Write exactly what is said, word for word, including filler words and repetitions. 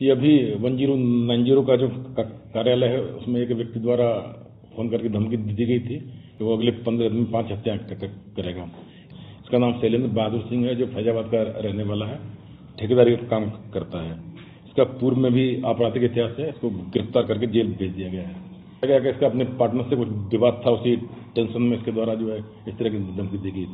कि अभी one zero nine zero का जो कार्यालय है उसमें एक व्यक्ति द्वारा फोन करके धमकी दी गई थी कि वो अगले पंद्रह दिन में पांच हत्याएं करेगा। इसका नाम शैलेन्द्र बहादुर सिंह है, जो फैजाबाद का रहने वाला है, ठेकेदारी का काम करता है। इसका पूर्व में भी आपराधिक इतिहास है, इसको गिरफ्तार करके जेल भेज दिया गया है। इसका अपने पार्टनर से कुछ विवाद था, उसी टेंशन में इसके द्वारा जो है इस तरह की धमकी दी गई।